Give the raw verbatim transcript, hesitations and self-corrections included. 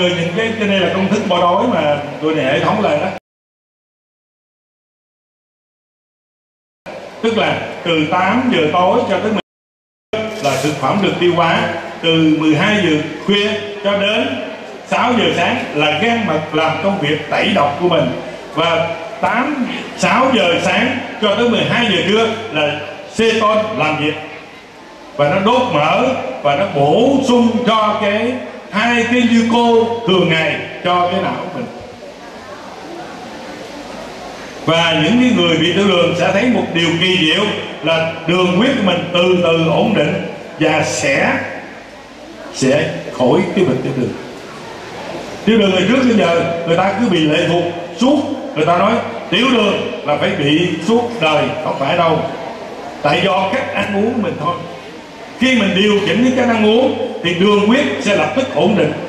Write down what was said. mọi người những cái, cái đây là công thức bỏ đói mà tôi để hệ thống lại đó. Tức là từ tám giờ tối cho tới mười giờ là thực phẩm được tiêu hóa, từ mười hai giờ khuya cho đến sáu giờ sáng là gan mật làm công việc tẩy độc của mình, và tám sáu giờ sáng cho tới mười hai giờ trưa là ceton làm việc và nó đốt mỡ và nó bổ sung cho cái hai cái glyco thường ngày cho cái não của mình. Và những cái người bị tiểu đường sẽ thấy một điều kỳ diệu là đường huyết của mình từ từ ổn định và sẽ sẽ khỏi cái bệnh tiểu đường. Tiểu đường ngày trước đến giờ người ta cứ bị lệ thuộc suốt, người ta nói tiểu đường là phải bị suốt đời, không phải đâu. Tại do cách ăn uống của mình thôi. Khi mình điều chỉnh cái cách ăn uống thì đường huyết sẽ lập tức ổn định.